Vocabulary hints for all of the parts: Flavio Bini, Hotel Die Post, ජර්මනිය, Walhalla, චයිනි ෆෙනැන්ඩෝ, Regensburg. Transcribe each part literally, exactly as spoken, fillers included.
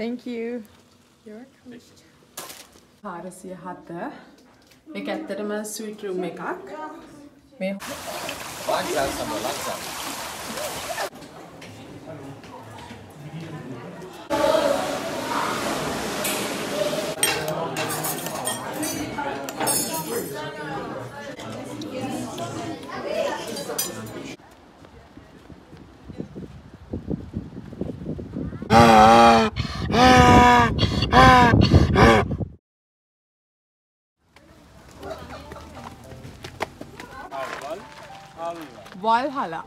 Thank you. You're welcome. Parası hatta meketlerime sweet room mekak. Me. Baksa sama baksa. Walhalla.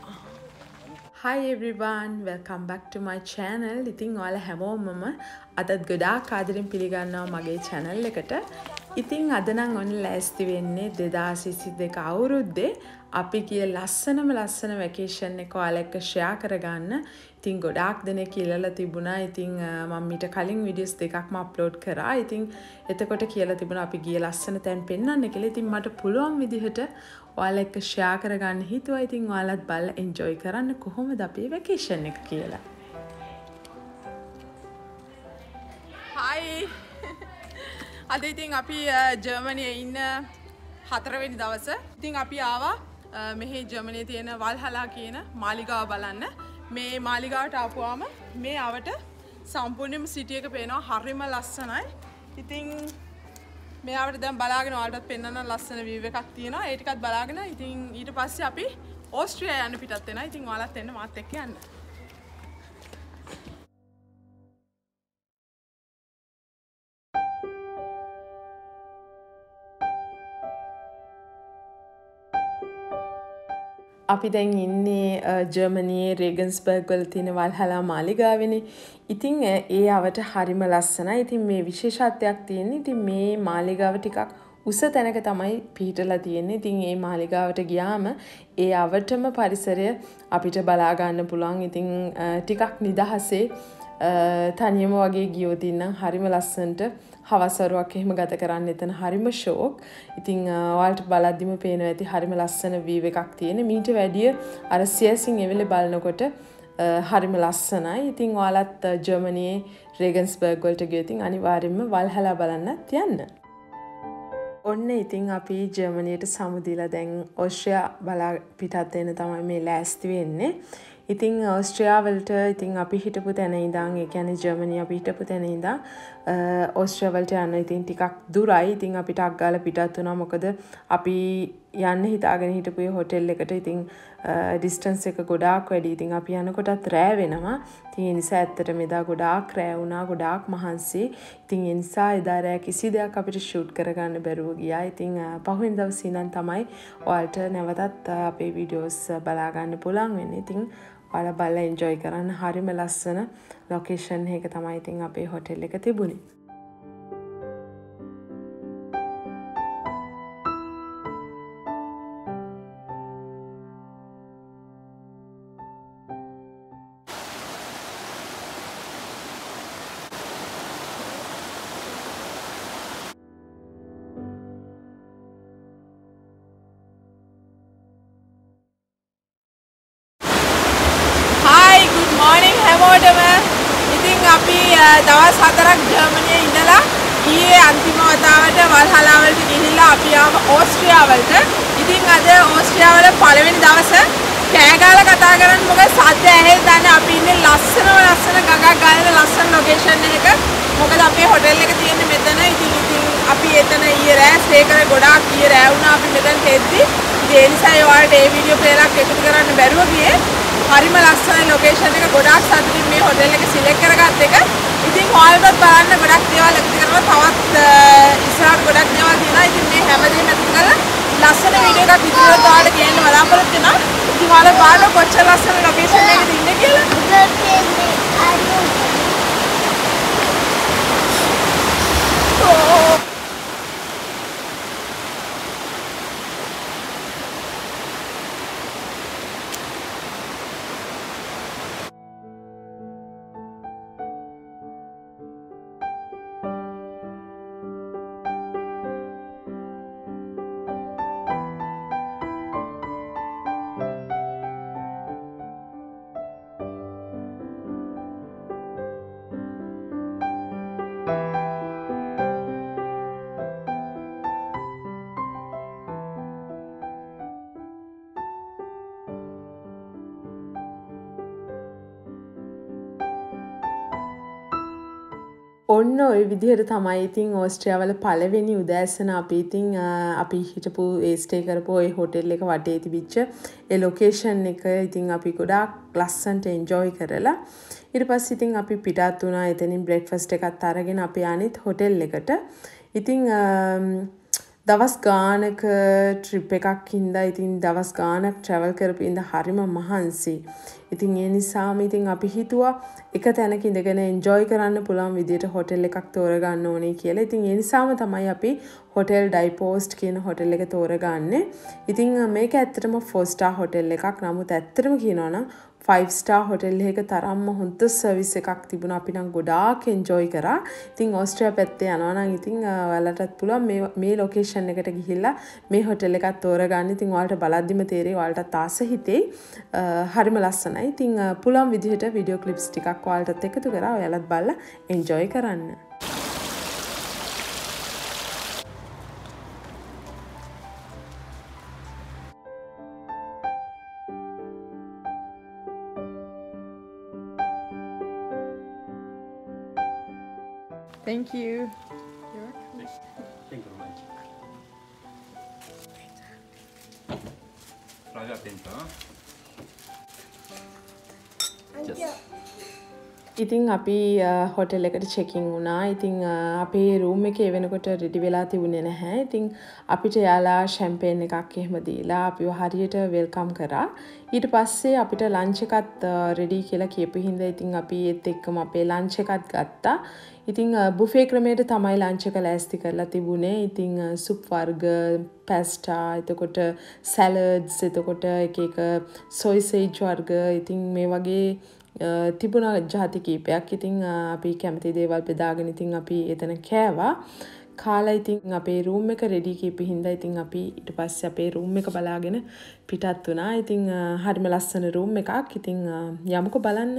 Hi everyone, welcome back to my channel. Itin ඔයාලා හැමෝම මම අදත් ගොඩාක් ආදරෙන් පිළිගන්නවා මගේ channel එකට. ඉතින් අද නම් ඔන්න ලෑස්ති වෙන්නේ දෙදාස් විසිදෙක අවුරුද්දේ අපි කිය ලස්සනම ලස්සන vacation එක ඔයාලා එක්ක share කරගන්න. ඉතින් ගොඩාක් දෙනෙක් කියලා තිබුණා. ඉතින් මම මීට කලින් videos දෙකක් මම upload කරා. ඉතින් එතකොට කියලා තිබුණා අපි ගිය ලස්සන තැන් පෙන්වන්න කියලා. ඉතින් මට පුළුවන් විදිහට ඔයාලා එක්ක share කරගන්න හිතුවා. ඉතින් ඔයාලත් බලලා enjoy කරන්න කොහොමද අපේ vacation එක කියලා. Hi. අද ඉතින් අපි ජර්මනියේ ඉන්න හතරවෙනි දවසේ ඉතින් අපි ආවා මෙහි ජර්මනියේ තියෙන වල්හලා කියන මාලිගාව බලන්න. මේ මාලිගාවට ආපුවාම මේ අවට සම්පූර්ණයෙන්ම සිටි එක පේනවා. හරිම ලස්සනයි. ඉතින් මේ අවට දැන් බලාගෙන ඔයාලටත් පෙන්වන්න ලස්සන view එකක් තියෙනවා. ඒ ටිකත් බලාගෙන ඉතින් ඊට පස්සේ අපි ඕස්ට්‍රියා යන්න පිටත් වෙනවා. ඉතින් ඔයාලත් එන්න මාත් එක්ක යන්න. අපි දැන් ඉන්නේ ජර්මනියේ රේගන්ස්බර්ග් වල තියෙන වල්හලා මාලිගාවනේ. ඉතින් ඒ අවට හරිම ලස්සනයි. ඉතින් මේ විශේෂත්වයක් තියෙන්නේ. ඉතින් මේ මාලිගාව ටිකක් උස තැනක තමයි පිහිටලා තියෙන්නේ. ඉතින් මේ මාලිගාවට ගියාම ඒ අවටම පරිසරය අපිට බලා ගන්න පුළුවන්. ඉතින් ටිකක් නිදහසේ තනියම වගේ ගියොත් නම් හරිම ලස්සනට හවස වරුවක් එහෙම ගත කරන්න එතන හරිම ෂෝක්. ඉතින් ඔයාලට බලද්දිම පේනවා ඇති හරිම ලස්සන view එකක් තියෙන. මීට වැඩිය අර සියසින් එවලේ බලනකොට හරිම ලස්සනයි. ඉතින් ඔයාලත් ජර්මනියේ රේගන්ස්බර්ග් වලට ගියොත් අනිවාර්යයෙන්ම වල්හලා බලන්නත් යන්න. ඔන්න ඉතින් අපි ජර්මනියට සමුදීලා දැන් ඕස්ට්‍රියා බලා පිටත් වෙන තමයි මේ ලෑස්ති වෙන්නේ. ඉතින් ඕස්ට්‍රියා වලට ඉතින් අපි හිටපු තැන ඉඳන් ඒ කියන්නේ ජර්මනිය අපි හිටපු තැන ඉඳන් ඕස්ට්‍රියා වලට යන්න ඉතින් ටිකක් දුරයි. ඉතින් අපිට අක්ගාලා පිටත් වුණා. මොකද අපි යන්න හිතාගෙන හිටපු හොටෙල් එකට ඉතින් ඩිස්ටන්ස් එක ගොඩාක් වැඩි. ඉතින් අපි යනකොටත් රෑ වෙනවා. ඉතින් ඒ නිසා ඇත්තටම එදා ගොඩාක් රෑ වුණා. ගොඩාක් මහන්සි. ඉතින් ඒ නිසා එදා රෑ කිසි දෙයක් අපිට shoot කරගන්න බැරුව ගියා. ඉතින් පහුවෙනි දවසේ ඉඳන් තමයි ඔයාලට නැවතත් අපේ videos බලා ගන්න පුළුවන් වෙන්නේ. ඉතින් ඔයාලා බලලා enjoy කරන්න හරිම ලස්සන location එකක තමයි ඉතින් අපේ hotel එක තිබුණේ. දවස් හතරක් ජර්මනියේ ඉඳලා ඊයේ අන්තිම වතාවට වල්හලා වලට ගිහිල්ලා අපි ආව ඕස්ට්‍රියා වලට. ඉතින් අද ඕස්ට්‍රියා වල පළවෙනි දවස කෑ ගාලා කතා කරන්නේ මොකද සද්ද ඇහෙන්නේ දැන් අපි ඉන්නේ ලස්සනම ලස්සන ගඟක් ගායන ලස්සන ලොකේෂන් එකක. මොකද අපේ හොටෙල් එක තියෙන්නේ මෙතන. ඉතින් ඉතින් අපි එතන ඊයේ රෑ ස්ටේ කරේ. ගොඩාක් ඊයේ රෑ වුණා අපි මෙතන තෙද්දි. ඉතින් ඒ නිසා ඔයාලට මේ වීඩියෝ පෙරක් එකතු කරන්න බැරුව ගියේ. හරිම ලස්සන ලොකේෂන් එක ගොඩාක් සතුටින් මේ හොටෙල් එක සිලෙක්ට් කරගත්ත එක. ඉතින් ඔයාලට බලන්න ගොඩක් දේවල් එකතු කරනවා. තවත් ඉස්සරහට ගොඩක් දේවල් තියෙනවා. ඉතින් මේ හැමදේම එකතු කරලා ලස්සන වීඩියෝ එකක් විදිහට ඔයාලට ගේන්න බලාපොරොත්තු වෙනවා. ඉතින් ඔයාලා බලන්න කොච්චර ලස්සන ලොකේෂන් එකකද ඉන්නේ කියලා. ඔන්න ඔය විදිහට තමයි ඉතින් ඕස්ට්‍රියාවල පළවෙනි උදෑසන අපි ඉතින් අපි හිටපු ඒ ස්ටේ කරපු ඒ හෝටල් එක වටේ තිබිච්ච ඒ ලොකේෂන් එක ඉතින් අපි ගොඩාක් ලස්සන්ට එන්ජොයි කරලා ඊට පස්සේ ඉතින් අපි පිටත් වුණා එතනින් බ්‍රෙක්ෆාස්ට් එකත් අරගෙන අපි ආනිත් හෝටල් එකට ඉතින් දවස් ගානක ට්‍රිප් එකක් ඉඳලා ඉතින් දවස් ගානක් ට්‍රැවල් කරපු ඉඳ හරිම මහන්සි ඉතින් ඒ නිසාම ඉතින් අපි හිතුවා එක තැනක ඉඳගෙන එන්ජොයි කරන්න පුළුවන් විදියට හෝටල් එකක් තෝරගන්න ඕනේ කියලා. ඉතින් ඒ නිසාම තමයි අපි Hotel Die Post කියන හෝටල් එක තෝරගන්නේ. ඉතින් මේක ඇත්තටම four star හෝටල් එකක්. නමුත් ඇත්තටම කියනවා නම් five star හෝටල් එකක තරම්ම හොඳ සර්විස් එකක් තිබුණා. අපි නම් ගොඩාක් එන්ජොයි කරා. ඉතින් ඕස්ට්‍රියා පැත්තේ යනවා නම් ඉතින් ඔයාලටත් පුළුවන් මේ මේ ලොකේෂන් එකට ගිහිල්ලා මේ හෝටල් එකක් තෝරගන්න. ඉතින් ඔයාලට බලද්දිම තේරෙයි ඔයාලටත් ආස හිතෙයි. හරිම ලස්සනයි. ඉතින් පුළුවන් විදිහට වීඩියෝ ක්ලිප්ස් ටිකක් ඔයාලටත් එකතු කරලා ඔයාලත් බලලා එන්ජොයි කරන්න. Thank you. You're welcome. Thank you very much. Fry up in there. ඉතින් අපි හෝටල් එකට චෙකින් වුණා. ඉතින් අපේ රූම් එකේ වෙනකොට රෙඩි වෙලා තිබුණේ නැහැ. ඉතින් අපිට යාලා ෂැම්පේන් එකක් එහෙම දීලා අපිව හරියට වෙල්කම් කරා. ඊට පස්සේ අපිට ලන්ච් එකත් රෙඩි කියලා කියපු හින්දා ඉතින් අපි ඒත් එක්කම අපේ ලන්ච් එකත් ගත්තා. ඉතින් බුෆේ ක්‍රමයට තමයි ලන්ච් එක ලෑස්ති කරලා තිබුණේ. ඉතින් සුප් වර්ග, පැස්ටා, එතකොට සලාඩ්ස්, එතකොට එක එක සොයිසේජ් වර්ග, ඉතින් මේ වගේ තිබුණා ජාති කීපයක්. ඉතින් අපි කැමති දේවල් බෙදාගෙන ඉතින් අපි එතන කෑවා. කාලා ඉතින් අපේ රූම් එක රෙඩි කීපෙ හින්දා ඉතින් අපි ඊට පස්සේ අපේ රූම් එක බලාගෙන පිටත් වුණා. ඉතින් හරිම ලස්සන රූම් එකක්. ඉතින් යමුකෝ බලන්න.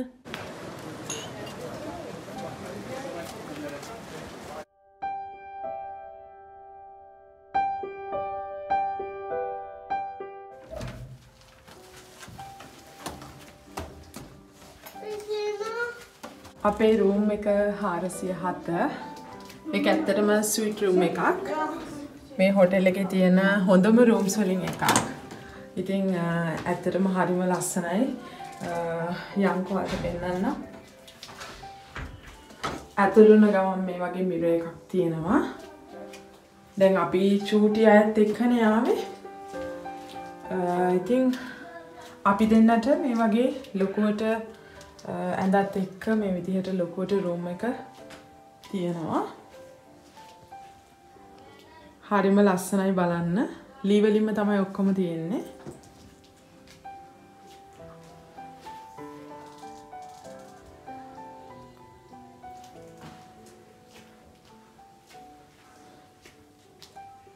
අපේ රූම් එක four oh seven. මේක ඇත්තටම ස්වීට් රූම් එකක්. මේ හෝටල් එකේ තියෙන හොඳම රූම්ස් වලින් එකක්. ඉතින් ඇත්තටම හරිම ලස්සනයි. යම්කෝ අත පෙන්නන්න. අතුළුන ගමන් මේ වගේ මිරර් එකක් තියෙනවා. දැන් අපි චූටි අයත් එක්කනේ ආවේ. ඉතින් අපි දෙන්නට මේ වගේ ලොකුවට ඇඳත් එක්ක මේ විදිහට ලොකුවට රූම් එක තියෙනවා. හරිම ලස්සනයි බලන්න. ලී වලින්ම තමයි ඔක්කොම තියෙන්නේ.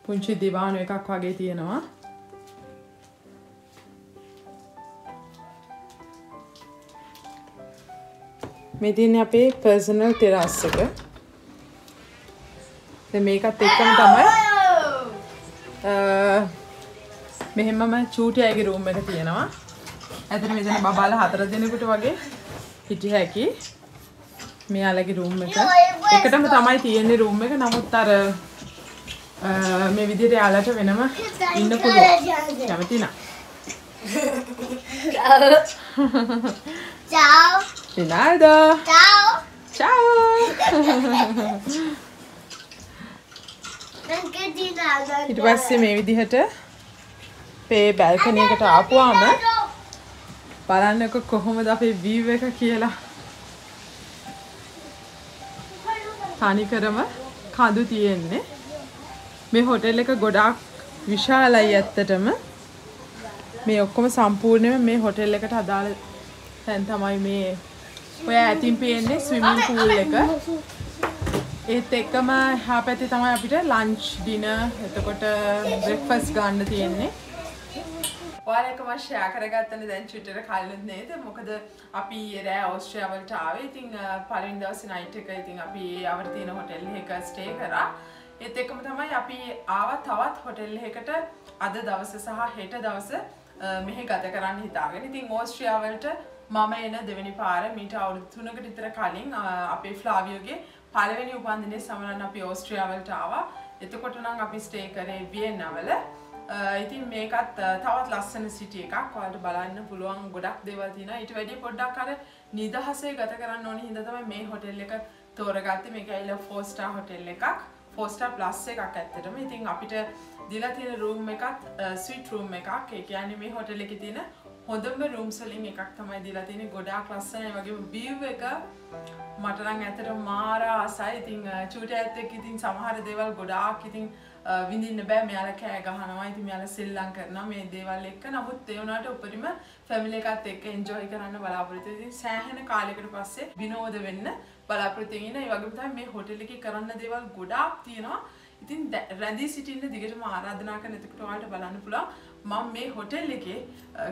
පුංචි දිවාන එකක් වගේ තියෙනවා. මේ තියෙන්නේ අපේ පර්සනල් ටෙරස් එක. දැන් මේකත් එක්කම තමයි අ මෙහෙමම චූටි අයගේ රූම් එක තියෙනවා. ඇතර මෙතන බබාලා හතර දෙනෙකුට වගේ හිටිය හැකි. මෙයාලගේ රූම් එක එකටම තමයි තියෙන්නේ රූම් එක. නමුත් අර මේ විදිහට යාලට වෙනම ඉන්න පුළුවන්. කැමති නම්. Ciao. Ronaldo. Ciao. Ciao. Danke Ronaldo. ඊට පස්සේ මේ විදිහට මේ බල්කනි එකට ආපුවාම බලන්නකො කොහොමද අපේ view එක කියලා. තනිකරම කඳු තියෙන්නේ. මේ හෝටල් එක ගොඩාක් විශාලයි ඇත්තටම. මේ ඔක්කොම සම්පූර්ණයෙන්ම මේ හෝටල් එකට අදාළ තැන් තමයි මේ ඔය ඇතින් පේන්නේ ස්විමින් pool එක. ඒත් එක්කම එහා පැත්තේ තමයි අපිට ලන්ච්, ඩිනර්, එතකොට බ්‍රෙක්ෆාස්ට් ගන්න තියෙන්නේ. ඔයාලා එක්කම ෂෙයා කරගත්තනේ දැන් Twitter කල්ලුත් නේද? මොකද අපි රෑ ඕස්ට්‍රේලියාව වලට ආවේ. ඉතින් පළවෙනි දවසේ නයිට් එක ඉතින් අපි ආවට තියෙන හෝටල් එකක ස්ටේ කරා. ඒත් එක්කම තමයි අපි ආව තවත් හෝටල් එකකට අද දවසේ සහ හෙට දවසේ මෙහි ගත කරන්න හිතාගෙන. ඉතින් ඕස්ට්‍රේලියාව වලට මම එන දෙවෙනි පාර මීට අවුරුදු තුනකට විතර කලින් අපේ ෆ්ලාවියෝගේ පළවෙනි උපන්දිනේ සමරන්න අපි ඕස්ට්‍රියාවට ආවා. එතකොට නම් අපි ස්ටේ කරේ වියෙන්නාවල. ඉතින් මේකත් තවත් ලස්සන සිටි එකක්. ඔයාලට බලන්න පුළුවන් ගොඩක් දේවල් තියෙනවා. ඊට වැඩිය පොඩ්ඩක් අර නිදහසේ ගත කරන්න ඕනේ හින්දා තමයි මේ හොටෙල් එක තෝරගත්තේ. මේක ඇවිල්ලා four star හොටෙල් එකක්. four star plus එකක් ඇත්තටම. ඉතින් අපිට දීලා තියෙන room එකත් suite room එකක්. ඒ කියන්නේ මේ හොටෙල් එකේ තියෙන හොඳම room වලින් එකක් තමයි දීලා තියෙන්නේ. ගොඩාක් ලස්සනයි. වගේම view එක මට නම් ඇත්තටම මාර ආසයි. ඉතින් චූටයත් එක්ක ඉතින් සමහර දේවල් ගොඩාක් ඉතින් විඳින්න බෑ. මෙයාලා කෑ ගහනවා. ඉතින් මෙයාලා සෙල්ලම් කරනවා මේ දේවල් එක්ක. නමුත් ඒ වුණාට උඩරිම family එකත් එක්ක enjoy කරන්න බලාපොරොත්තු වෙනවා. ඉතින් සෑහෙන කාලයකට පස්සේ විනෝද වෙන්න බලාපොරොත්තු වෙනවා. ඒ වගේම තමයි මේ hotel එකේ කරන්න දේවල් ගොඩාක් තියෙනවා. ඉතින් රැඳී සිටින්න දිගටම ආරාධනා කරන. එතකොට ඔයාලට බලන්න පුළුවන් මම මේ හොටෙල් එකේ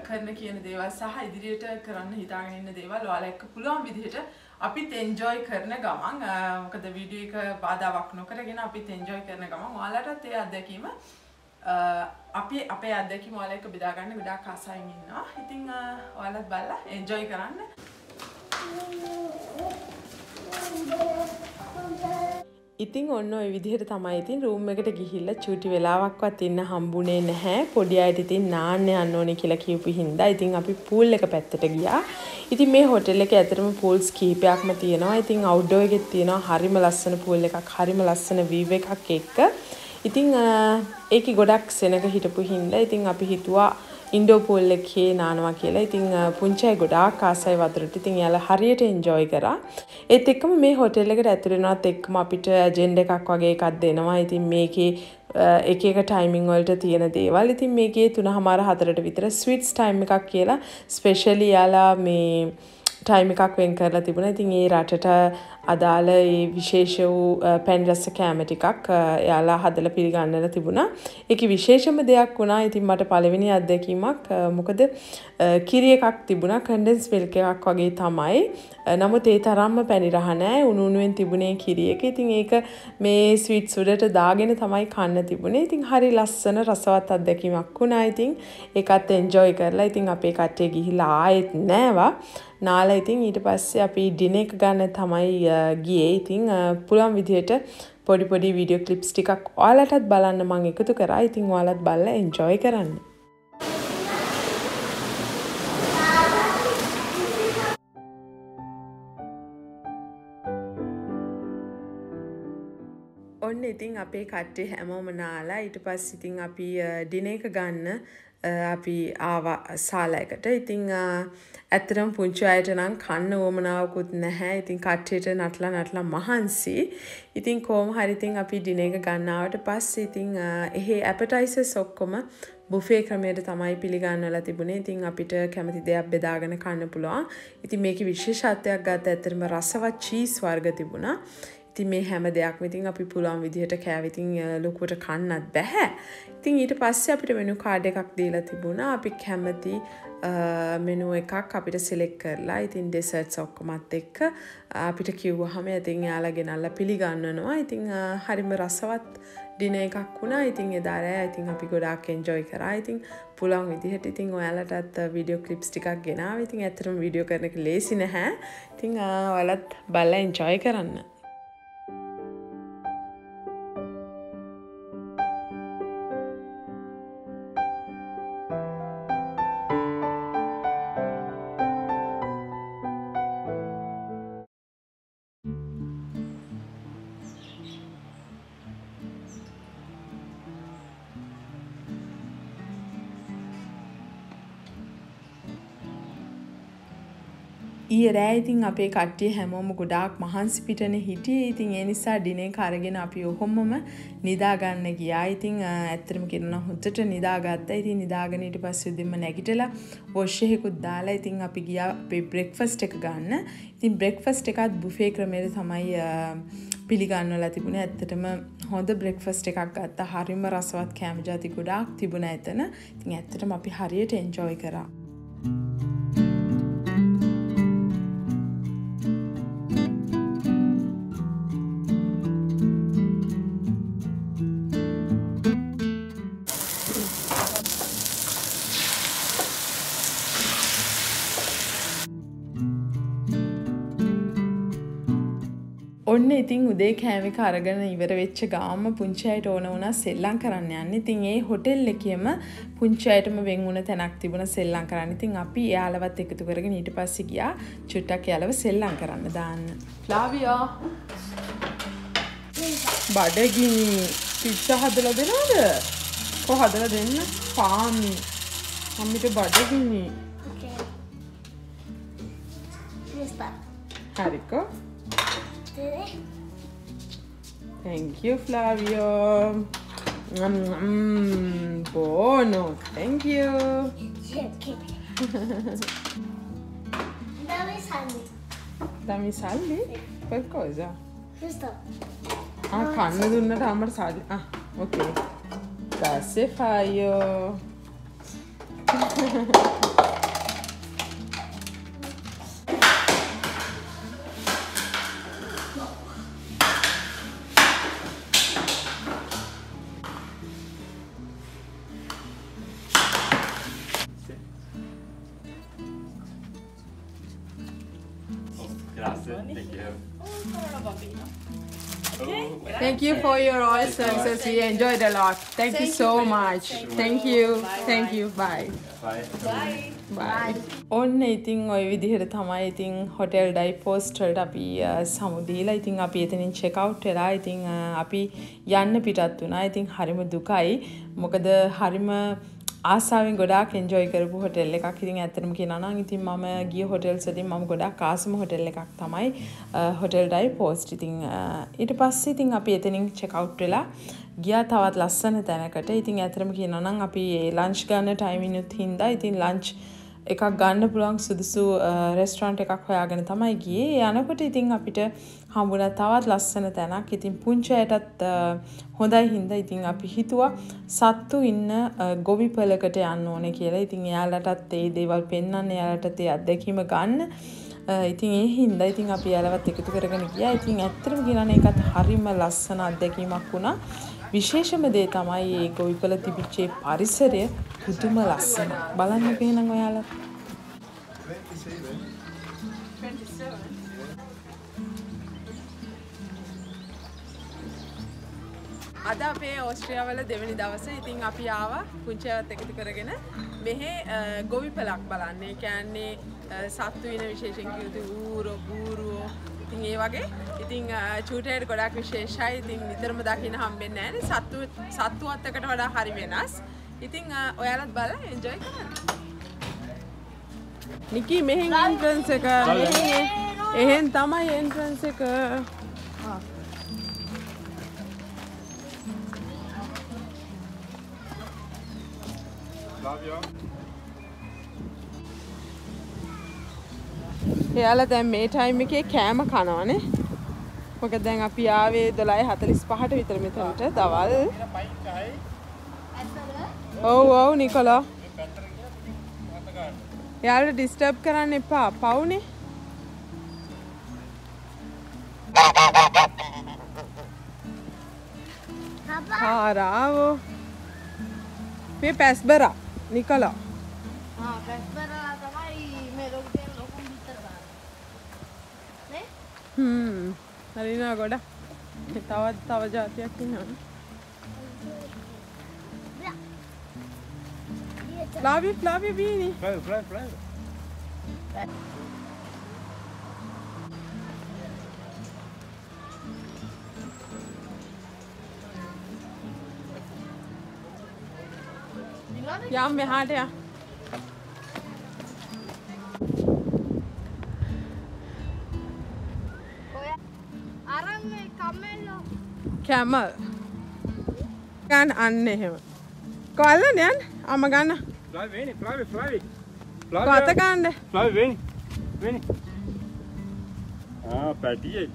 කරන කියන දේවල් සහ ඉදිරියට කරන්න හිතාගෙන ඉන්න දේවල් ඔයාලා එක්ක පුළුවන් විදිහට අපිත් එන්ජොයි කරන ගමන් මොකද වීඩියෝ එක බාධාවක් නොකරගෙන අපිත් එන්ජොයි කරන ගමන් ඔයාලටත් ඒ අත්දැකීම අපි අපේ අත්දැකීම ඔයාලා එක්ක බෙදා ගන්න ගොඩාක් ආසයින් ඉන්නවා. ඉතින් ඔයාලත් බලලා එන්ජොයි කරන්න. ඉතින් ඔන්න ඔය විදිහට තමයි ඉතින් රූම් එකට ගිහිල්ලා චූටි වෙලාවක්වත් ඉන්න හම්බුනේ නැහැ. පොඩි අයට ඉතින් නාන්න යන්න ඕනේ කියලා කියපු හින්දා ඉතින් අපි pool එක පැත්තට ගියා. ඉතින් මේ හොටෙල් එකේ ඇත්තටම pools කීපයක්ම තියෙනවා. ඉතින් outdoor එකෙත් තියෙනවා. හරිම ලස්සන pool එකක්, හරිම ලස්සන view එකක් එක්ක. ඉතින් ඒකේ ගොඩක් සෙනඟ හිටපු හින්දා ඉතින් අපි හිතුවා ඉන්ඩෝ pool එකේ නානවා කියලා. ඉතින් පුංචි අය ගොඩාක් ආසයි වතුරට. ඉතින් යාලා හරියට enjoy කරා. ඒත් එක්කම මේ hotel එකට ඇතුල් වෙනවත් එක්කම අපිට agenda එකක් වගේ එකක් දෙනවා. ඉතින් මේකේ එක එක timing වලට තියෙන දේවල්. ඉතින් මේකේ three to four විතර sweets time එකක් කියලා specially යාලා මේ time එකක් වෙන් කරලා තිබුණා. ඉතින් ඒ රටට අදාළ ඒ විශේෂ වූ පැන් රස කැම ටිකක් එයාලා හදලා පිළිගන්නලා තිබුණා. ඒකේ විශේෂම දෙයක් වුණා. ඉතින් මට පළවෙනි අත්දැකීමක් මොකද කිරි එකක් තිබුණා. කන්ඩෙන්ස් මිල්ක් එකක් වගේ තමයි. නමුත් ඒ තරම්ම පැණි රහ නැහැ. උණු උණුෙන් තිබුණේ කිරි එක. ඉතින් ඒක මේ ස්වීට්ස් වලට දාගෙන තමයි කන්න තිබුණේ. ඉතින් හරි ලස්සන රසවත් අත්දැකීමක් වුණා. ඉතින් ඒකත් enjoy කරලා ඉතින් අපේ කට්ටිය ගිහිලා ආයෙත් නෑවා. නාලා ඉතින් ඊට පස්සේ අපි ඩිනර් එක ගන්න තමයි ගියේ. ඉතින් පුළුවන් විදිහට පොඩි පොඩි වීඩියෝ ක්ලිප්ස් ටිකක් ඔයාලටත් බලන්න මම එකතු කරා. ඉතින් ඔයාලත් බලලා එන්ජොයි කරන්න. ඔන්න ඉතින් අපේ කට්ටිය හැමෝම නාලා ඊට පස්සේ ඉතින් අපි ඩිනර් එක ගන්න අපි ආවා ශාලායකට. ඉතින් ඇත්තටම පුංචි අයට නම් කන්න ඕමනාවකුත් නැහැ. ඉතින් කට්ටියට නටලා නටලා මහන්සි. ඉතින් කොහොම හරි ඉතින් අපි ඩිනර් එක ගන්න ආවට පස්සේ ඉතින් එහි ඇපටයිසර්ස් ඔක්කොම බුෆේ ක්‍රමයට තමයි පිළිගන්නවලා තිබුණේ. ඉතින් අපිට කැමති දේක් බෙදාගෙන කන්න පුළුවන්. ඉතින් මේකේ විශේෂත්වයක් ගත්ත ඇත්තටම රසවත් චීස් වර්ග තිබුණා. ඉතින් මේ හැම දෙයක්ම ඉතින් අපි පුළුවන් විදිහට කෑවේ. ඉතින් ලොකුවට කන්නත් බෑ. ඉතින් ඊට පස්සේ අපිට මෙනු කාඩ් එකක් දීලා තිබුණා. අපි කැමති මෙනු එකක් අපිට සිලෙක්ට් කරලා ඉතින් ඩෙසර්ට්ස් ඔක්කොමත් එක්ක අපිට කිව්වහම ඉතින් යාලා ගෙනල්ලා පිළිගන්නනවා. ඉතින් හරිම රසවත් ඩිනර් එකක් වුණා. ඉතින් එදා රෑ ඉතින් අපි ගොඩාක් enjoy කරා. ඉතින් පුළුවන් විදිහට ඉතින් ඔයාලටත් වීඩියෝ ක්ලිප්ස් ටිකක් ගෙනාවා. ඉතින් ඇත්තටම වීඩියෝ කරන එක ලේසි නැහැ. ඉතින් ඔයාලත් බලලා enjoy කරන්න. ඊයේ රෑ ඉතින් අපේ කට්ටිය හැමෝම ගොඩාක් මහන්සි පිටනේ හිටියේ. ඉතින් ඒ නිසා ඩිනේ කරගෙන අපි ඔහොමම නිදා ගන්න ගියා. ඉතින් ඇත්තටම කියනවා හොඳට නිදාගත්තා. ඉතින් නිදාගෙන ඊට පස්සේ දෙම නැගිටලා වොෂ් එකකුත් දාලා ඉතින් අපි ගියා අපේ බ්‍රෙක්ෆාස්ට් එක ගන්න. ඉතින් බ්‍රෙක්ෆාස්ට් එකත් බුෆේ ක්‍රමයට තමයි පිළිගන්නවලා තිබුණේ. ඇත්තටම හොඳ බ්‍රෙක්ෆාස්ට් එකක් ගත්තා. හරිම රසවත් කෑම ජාති ගොඩාක් තිබුණා එතන. ඉතින් ඇත්තටම අපි හරියට enjoy කරා. ඔන්න ඉතින් උදේ කෑම එක අරගෙන ඉවර වෙච්ච ගාම්ම පුංචි අයට ඕන වුණා සෙල්ලම් කරන්න යන්න. ඉතින් ඒ හොටෙල් එකේම පුංචි අයටම වෙන් වුණ තැනක් තිබුණා සෙල්ලම් කරන්න. ඉතින් අපි එයාලවත් එකතු කරගෙන ඊට පස්සේ ගියා චුට්ටක් එයාලව සෙල්ලම් කරන්න දාන්න. ලාවියා බඩගිනි පිට්ටා හදලා දෙනවද? කොහ හදලා දෙන්න? පාමි. මම්මිට බඩගිනි. Okay. Yes, Hariko. Thank you, Flavio. Mm-hmm. Bono, thank you. Dammi salmi. Dammi salmi? Qualcosa? Questo. Ah, canna d'una ramar salmi. Ah, ok. Grazie, Flavio. Thank you. Okay. Thank you for your oil services. We enjoyed a lot. Thank, Thank you so you much. Thank, Thank you. you. Bye. Thank you. Bye. Bye. Bye. Bye. ඔන්න ඉතින් ওই විදිහට තමයි ඉතින් Hotel Die Post වලට අපි සමුදීලා ඉතින් අපි එතනින් check out වෙලා ඉතින් අපි යන්න පිටත් වුණා. ඉතින් හරිම දුකයි. මොකද හරිම ආසාවෙන් ගොඩාක් enjoy කරපු hotel එකක්. ඉතින් ඇත්තටම කියනවා නම් ඉතින් මම ගිය hotels වලින් මම ගොඩාක් ආසම hotel එකක් තමයි Hotel Die Post. ඉතින් ඊට පස්සේ ඉතින් අපි එතනින් check out වෙලා ගියා තවත් ලස්සන තැනකට. ඉතින් ඇත්තටම කියනවා නම් අපි lunch ගන්න time ඉනුත් හින්දා ඉතින් lunch එකක් ගන්න පුළුවන් සුදුසු restaurant එකක් හොයාගෙන තමයි ගියේ. යනකොට ඉතින් අපිට හම්බුණා තවත් ලස්සන තැනක්. ඉතින් පුංචි අයටත් හොඳයි හින්දා ඉතින් අපි හිතුවා සත්තු ඉන්න ගොවිපලකට යන්න ඕනේ කියලා. ඉතින් එයාලටත් ඒ දේවල් පෙන්වන්න එයාලටත් ඒ අත්දැකීම ගන්න. ඉතින් ඒ හින්දා ඉතින් අපි එයාලවත් එකතු කරගෙන ගියා. ඉතින් ඇත්තටම කියනවා නම් ඒකත් හරිම ලස්සන අත්දැකීමක් වුණා. විශේෂම දේ තමයි මේ ගොවිපල තිබිච්ච පරිසරය පුදුම ලස්සන. බලන්න පේනන් ඔයාලා. twenty-seven අද අපේ ඕස්ට්‍රේලියාව වල දෙවෙනි දවසේ ඉතින් අපි ආවා පුංචියවත් එකතු කරගෙන මෙහි ගොවිපලක් බලන්න. ඒ කියන්නේ සත්තු වෙන විශේෂයෙන් කිව්තු ඌරෝ බූරුවෝ ඉතින් ඒ වගේ. ඉතින් චූටේට ගොඩක් විශේෂයි. ඉතින් නිතරම දකින්න හම්බෙන්නේ නැහැ නේ සත්තු සත්තු අතකට වඩා හරි වෙනස්. ඉතින් ඔයාලත් බලලා එන්ජොයි කරන්න. නිකි මෙහි එන්ට්‍රන්ස් එක එහෙන් තමයි එන්ට්‍රන්ස් එක. ආ එයාලා දැන් මේ ටයිම් එකේ කෑම කනවනේ. මොකද දැන් අපි ආවේ දොළහ හතලිස් පහට විතර මෙතනට දවල්. ඔව් ඔව් නිකොලා. එයාලා ඩිස්ටර්බ් කරන්න එපා. පවුනේ. හාරාවෝ. මේ පැස්බරා. Nicola. Ah, Vespera tamai me lo que lo computador. ¿Eh? Hmm. Marina goda. Que tava tava jatiyak kinna. Flavio, Flavio Bini. Flavio, Flavio, Flavio. Ja, wir haben ja. Camel. Kann annehmen. Koala, nein? Aber gar nicht. Bleib wenig, bleib, bleib. Bleib wenig. Bleib wenig. Wenig. Ah, bei dir.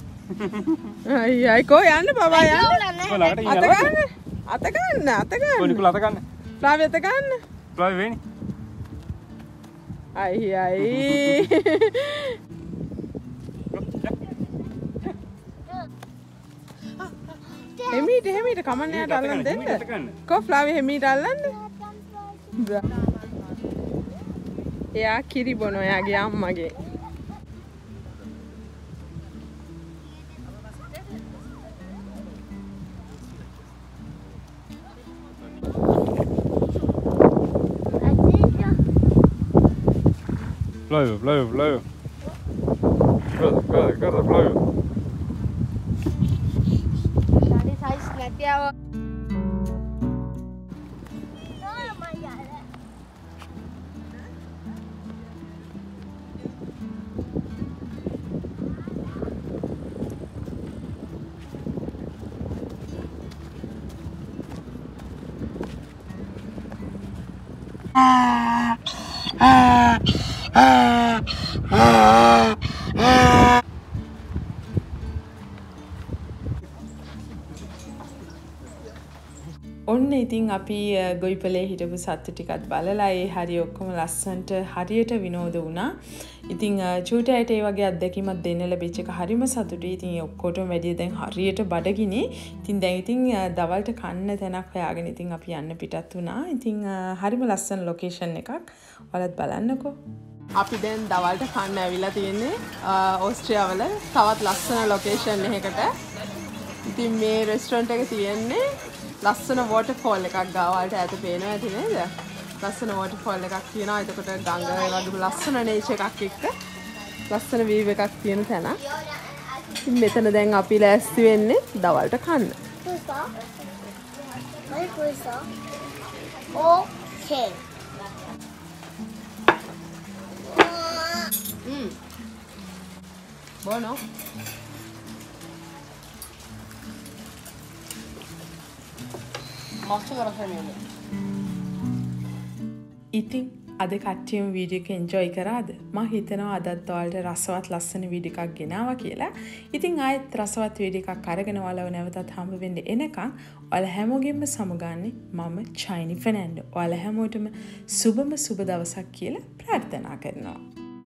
Ja, ich gehe an, Papa. Atakan. Atakan, Atakan. Atakan. Flavio, Atakan. Flavio, wenig. Ai, ai. Hemid, Hemid, come on, darling. Then go, Flavio, Hemid, darling. Yeah, Kiri Bono, yeah, yeah, Maggie. blijven, blijven, blijven. Verder, verder, verder blijven. Ja, dit huis is net jouw. ඔන්න ඉතින් අපි ගොයිපලේ හිටපු සත්තු ටිකත් බලලා ඒ හරි ඔක්කොම ලස්සන්ට හරියට විනෝද වුණා. ඉතින් චූටයිට ඒ වගේ අත්දැකීමක් දෙන්න ලැබිච්ච එක හරිම සතුටුයි. ඉතින් ඒ ඔක්කොටම වැඩිය දැන් හරියට බඩගිනේ. ඉතින් දැන් ඉතින් දවල්ට කන්න තැනක් හොයාගෙන ඉතින් අපි යන්න පිටත් වුණා. ඉතින් හරිම ලස්සන ලොකේෂන් එකක්. ඔයාලත් බලන්නකෝ. අපි දැන් දවල්ට කන්න ඇවිල්ලා තියෙන්නේ ඕස්ට්‍රියාවල තවත් ලස්සන ලොකේෂන් එකකට. ඉතින් මේ රෙස්ටොරන්ට් එක තියෙන්නේ ලස්සන waterfall එකක් ගාවට ඈත පේනවා ඇති නේද? ලස්සන waterfall එකක් තියෙනවා. එතකොට ගඟ ඒ වගේ ලස්සන nature එකක් එක්ක ලස්සන view එකක් තියෙන තැන. ඉතින් මෙතන දැන් අපි ලෑස්ති වෙන්නේ දවල්ට කන්න. Okay. Mm. Bueno. ඉතින් අද කට්ටියම වීඩියෝ එක enjoy කරාද? මම හිතනවා අදත් ඔයාලට රසවත් ලස්සන වීඩියෝ එකක් ගෙනාවා කියලා. ඉතින් ආයෙත් රසවත් වීඩියෝ එකක් අරගෙන ඔයාලව නැවතත් හම්බ වෙන්න එනකන් ඔයාලා හැමෝගෙම සමගන්නේ මම චයිනි ෆෙනැන්ඩෝ. ඔයාලා හැමෝටම සුබම සුබ දවසක් කියලා ප්‍රාර්ථනා කරනවා.